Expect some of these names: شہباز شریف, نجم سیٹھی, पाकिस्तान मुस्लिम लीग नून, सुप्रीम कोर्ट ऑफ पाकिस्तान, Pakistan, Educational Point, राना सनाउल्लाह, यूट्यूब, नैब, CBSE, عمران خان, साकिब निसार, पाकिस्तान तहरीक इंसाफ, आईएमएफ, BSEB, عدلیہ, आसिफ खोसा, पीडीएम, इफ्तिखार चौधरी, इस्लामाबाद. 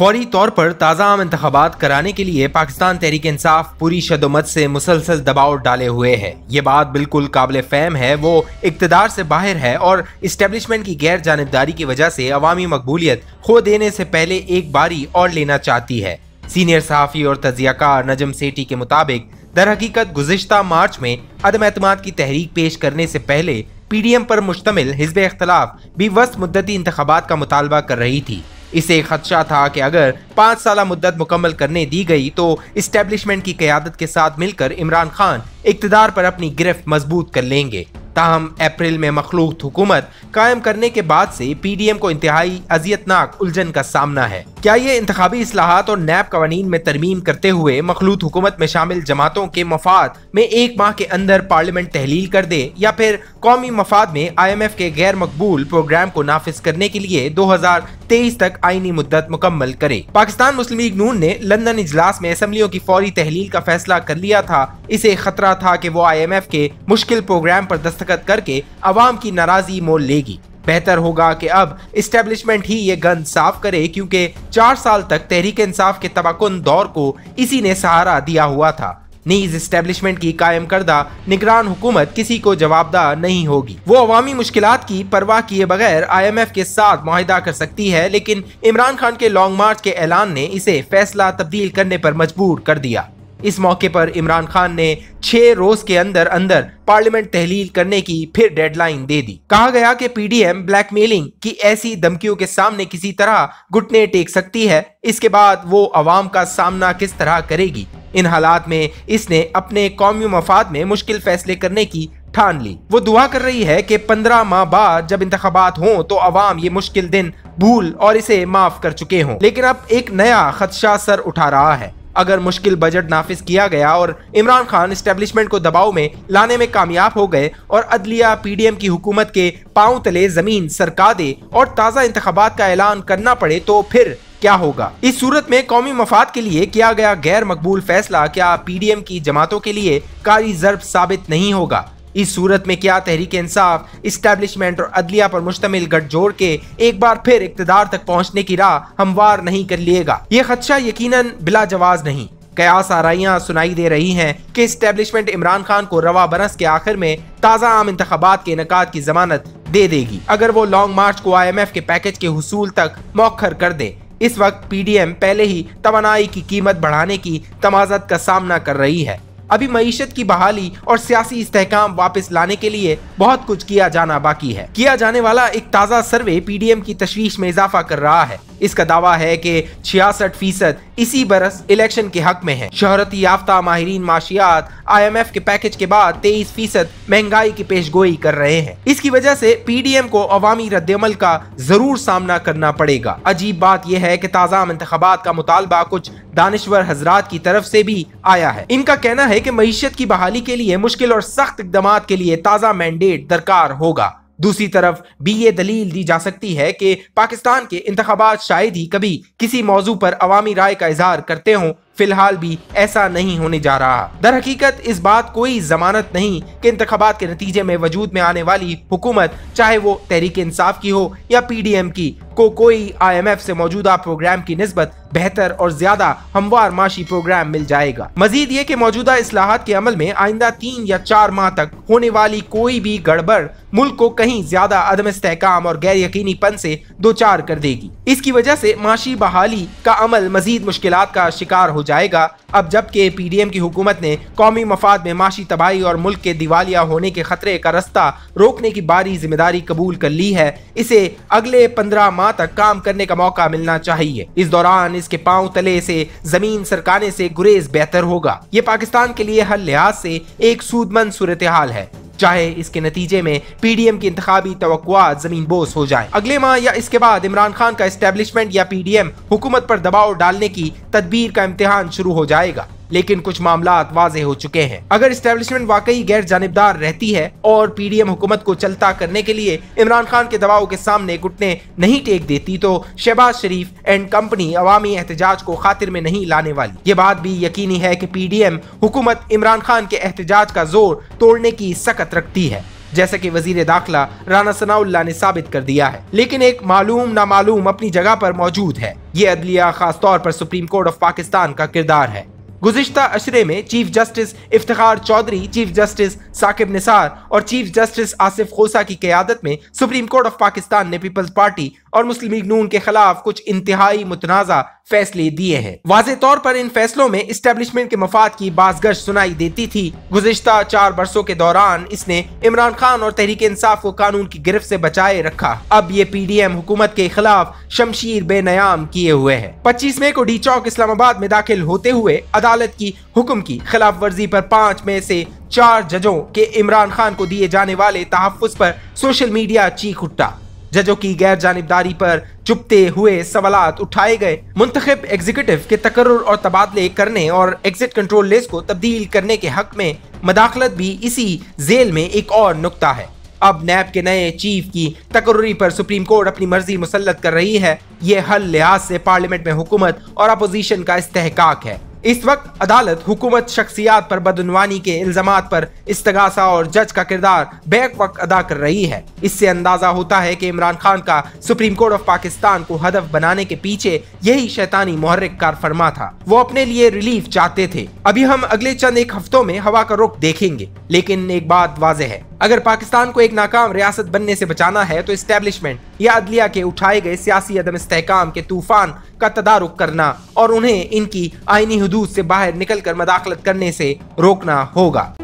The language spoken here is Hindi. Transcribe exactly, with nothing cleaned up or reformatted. फौरी तौर पर ताज़ा आम इंतखाबात कराने के लिए पाकिस्तान तहरीक इंसाफ पूरी शदोमद से मुसलसल दबाव डाले हुए है। ये बात बिल्कुल काबिल फहम है। वो इक़्तिदार से बाहर है और इस्टेब्लिशमेंट की गैर जानिबदारी की वजह से अवामी मकबूलियत खो देने से पहले एक बारी और लेना चाहती है। सीनियर सहाफ़ी और तजियाकार नजम सेठी के मुताबिक दरहकीकत गुज़िश्ता मार्च में अदम एतमाद की तहरीक पेश करने से पहले पी डी एम पर मुश्तमिल हिज़्ब इख्तिलाफ भी वस्त मुद्दती इंतखाबात का मुतालबा कर रही थी। इसे खदशा था कि अगर पाँच साल मुद्दत मुकम्मल करने दी गई तो इस्टेब्लिशमेंट की क़यादत के साथ मिलकर इमरान खान इक़्तिदार पर अपनी गिरफ्त मजबूत कर लेंगे। ताहम अप्रैल में मखलूत हुकूमत कायम करने के बाद से पी डी एम को इंतहाई अजियतनाक उलझन का सामना है। क्या ये इंतखाबी इस्लाहात और नैब कवानीन में तरमीम करते हुए मखलूत हुकूमत में शामिल जमातों के मफाद में एक माह के अंदर पार्लियामेंट तहलील कर दे या फिर कौमी मफाद में आई एम एफ के गैर मकबूल प्रोग्राम को नाफिज करने के लिए दो हजार तेईस तक आईनी मुद्दत मुकम्मल करे? पाकिस्तान मुस्लिम लीग नून ने लंदन इजलास में असम्बलियों की फौरी तहलील का फैसला कर लिया था। इसे खतरा था कि वो आई एम एफ के मुश्किल प्रोग्राम पर दस्तखत करके अवाम की नाराजगी मोल लेगी। बेहतर होगा कि अब इस्टेब्लिशमेंट ही ये गंद साफ करे, क्योंकि चार साल तक तहरीक इंसाफ के तबाहकुन दौर को इसी ने सहारा दिया हुआ था। नीज इस्टेब्लिशमेंट की कायम करदा निगरान हुकूमत किसी को जवाबदार नहीं होगी। वो अवामी मुश्किलात की परवाह किए बगैर आईएमएफ के साथ मुआहिदा कर सकती है, लेकिन इमरान खान के लॉन्ग मार्च के ऐलान ने इसे फैसला तब्दील करने पर मजबूर कर दिया। इस मौके पर इमरान खान ने छह रोज के अंदर अंदर पार्लियामेंट तहलील करने की फिर डेडलाइन दे दी। कहा गया कि पीडीएम ब्लैकमेलिंग की ऐसी धमकियों के सामने किसी तरह घुटने टेक सकती है। इसके बाद वो अवाम का सामना किस तरह करेगी? इन हालात में इसने अपने कौमी मफाद में मुश्किल फैसले करने की ठान ली। वो दुआ कर रही है कि पंद्रह माह बाद जब इंतखाबात हों तो अवाम ये मुश्किल दिन भूल और इसे माफ कर चुके हों। लेकिन अब एक नया खदशा सर उठा रहा है। अगर मुश्किल बजट नाफिज किया गया और इमरान खान इस्टेब्लिशमेंट को दबाव में लाने में कामयाब हो गए और अदलिया पीडीएम की हुकूमत के पाँव तले जमीन सरका दे और ताज़ा इंतखाबात का ऐलान करना पड़े तो फिर क्या होगा? इस सूरत में कौमी मफाद के लिए किया गया गैर मकबूल फैसला क्या पीडीएम की जमातों के लिए कारी ज़र्ब साबित नहीं होगा? इस सूरत में क्या तहरीक इंसाफ इस्टेब्लिशमेंट और अदलिया पर मुश्तमिल गठजोड़ के एक बार फिर इक़्तिदार तक पहुँचने की राह हमवार नहीं कर लिएगा? ये खदशा यकीनन बिला जवाज़ नहीं। कयास आराइयाँ सुनाई दे रही हैं कि इस्टेब्लिशमेंट इमरान खान को रवा बरस के आखिर में ताज़ा आम इंतखाबात के इनकाद की जमानत दे देगी अगर वो लॉन्ग मार्च को आई एम एफ के पैकेज के हुसूल तक मौखर कर दे। इस वक्त पीडीएम पहले ही तवानाई की कीमत बढ़ाने की तमाजत का सामना कर रही है। अभी मईशत की बहाली और सियासी इस्तेहकाम वापस लाने के लिए बहुत कुछ किया जाना बाकी है। किया जाने वाला एक ताज़ा सर्वे पीडीएम की तशवीश में इजाफा कर रहा है। इसका दावा है कि छियासठ फीसद इसी बरस इलेक्शन के हक में है। शहरती याफ्ता माहिरीन माशियात आई एम एफ के पैकेज के बाद तेईस फीसद महंगाई की पेशगोई कर रहे हैं। इसकी वजह से पीडीएम को अवामी रद्दमल का जरूर सामना करना पड़ेगा। अजीब बात यह है कि ताज़ा इंतखाबात का मुतालबा कुछ दानिश्वर हजरात की तरफ से भी आया है। इनका कहना है कि मईशत की बहाली के लिए मुश्किल और सख्त इक़दामात के लिए ताज़ा मैंडेट दरकार होगा। दूसरी तरफ भी ये दलील दी जा सकती है कि पाकिस्तान के इंतखाबात शायद ही कभी किसी मौजू पर अवामी राय का इजहार करते हों। फिलहाल भी ऐसा नहीं होने जा रहा। दर हकीकत इस बात कोई जमानत नहीं कि इंतखाबात के नतीजे में वजूद में आने वाली हुकूमत, चाहे वो तहरीक इंसाफ की हो या पीडीएम की, को कोई आईएमएफ से मौजूदा प्रोग्राम की निस्बत बेहतर और ज्यादा हमवार माशी प्रोग्राम मिल जाएगा। मजीद ये कि मौजूदा इस्लाहात के अमल में आइंदा तीन या चार माह तक होने वाली कोई भी गड़बड़ मुल्क को कहीं ज्यादा अदम इस्तेहकाम और गैर यकीनीपन से दो चार कर देगी। इसकी वजह से माशी बहाली का अमल मजीद मुश्किलात का शिकार हो जाएगा। अब जबकि पीडीएम की हुकूमत ने कौमी मफाद में माशी तबाही और मुल्क के दिवालिया होने के खतरे का रास्ता रोकने की बारी जिम्मेदारी कबूल कर ली है, इसे अगले पंद्रह माह तक काम करने का मौका मिलना चाहिए। इस दौरान इसके पाँव तले से जमीन सरकाने से गुरेज बेहतर होगा। ये पाकिस्तान के लिए हर लिहाज से एक सूदमंद सूरत हाल है, चाहे इसके नतीजे में पीडीएम की इंतखाबी तवक्कुआत ज़मीनबोस हो जाए। अगले माह या इसके बाद इमरान खान का इस्टेब्लिशमेंट या पीडीएम हुकूमत पर दबाव डालने की तदबीर का इम्तिहान शुरू हो जाएगा। लेकिन कुछ मामला वाजे हो चुके हैं। अगर इस्टेब्लिशमेंट वाकई गैर जानिबदार रहती है और पीडीएम हुकूमत को चलता करने के लिए इमरान खान के दबाव के सामने घुटने नहीं टेक देती तो शहबाज शरीफ एंड कंपनी अवामी एहतजाज को खातिर में नहीं लाने वाली। ये बात भी यकीनी है कि पीडीएम हुकूमत इमरान खान के एहतजाज का जोर तोड़ने की सकत रखती है। जैसा कि वजीर दाखिला राना सनाउल्लाह ने साबित कर दिया है। लेकिन एक मालूम नामालूम अपनी जगह पर मौजूद है। ये अदलिया खास तौर पर सुप्रीम कोर्ट ऑफ पाकिस्तान का किरदार है। गुज़िश्ता अशरे में chief justice इफ्तिखार चौधरी, chief justice साकिब निसार और चीफ जस्टिस आसिफ खोसा की क़यादत में सुप्रीम कोर्ट ऑफ पाकिस्तान ने पीपल्स पार्टी और मुस्लिम लीग नून के खिलाफ कुछ इंतहाई मुतनाज़ा फैसले दिए हैं। वाज़े तौर पर इन फैसलों में इस्टेब्लिशमेंट के मफाद की बाज़गश सुनाई देती थी। गुज़िश्ता चार बरसों के दौरान इसने इमरान खान और तहरीक इंसाफ को कानून की गिरफ्त से बचाए रखा। अब ये पी डी एम हुकूमत के खिलाफ शमशीर बेनयाम किए हुए है। पच्चीस मई को डी चौक इस्लामाबाद में दाखिल होते हुए अदालत की हुक्म की खिलाफ वर्जी पर पाँच में से चार जजों के इमरान खान को दिए जाने वाले तहफ़्फ़ुज़ पर सोशल मीडिया चीख उठा। जजों की गैर जानिबदारी पर चुपते हुए सवालात उठाए गए। मुंतखब एग्जीक्यूटिव के तकर्रुर और तबादले करने और एग्जिट कंट्रोल लिस्ट को तब्दील करने के हक में मदाखलत भी इसी जेल में एक और नुक्ता है। अब नैब के नए चीफ की तकर्री पर सुप्रीम कोर्ट अपनी मर्जी मुसलत कर रही है। ये हर लिहाज से पार्लियामेंट में हुकूमत और अपोजिशन का इस्तेहकाक है। इस वक्त अदालत हुकूमत शख्सियात पर बदनवानी के इल्जामात पर इस्तगासा और जज का किरदार बैक वक्त अदा कर रही है। इससे अंदाजा होता है कि इमरान खान का सुप्रीम कोर्ट ऑफ पाकिस्तान को हदफ बनाने के पीछे यही शैतानी मुहर्रिक कार फरमा था। वो अपने लिए रिलीफ चाहते थे। अभी हम अगले चंद एक हफ्तों में हवा का रुख देखेंगे। लेकिन एक बात वाज़े है, अगर पाकिस्तान को एक नाकाम रियासत बनने से बचाना है तो इस्टेब्लिशमेंट या अदलिया के उठाए गए सियासी अदम इस्तेहकाम के तूफान का तदारुक करना और उन्हें इनकी आइनी हुदूद से बाहर निकलकर मदाखलत करने से रोकना होगा।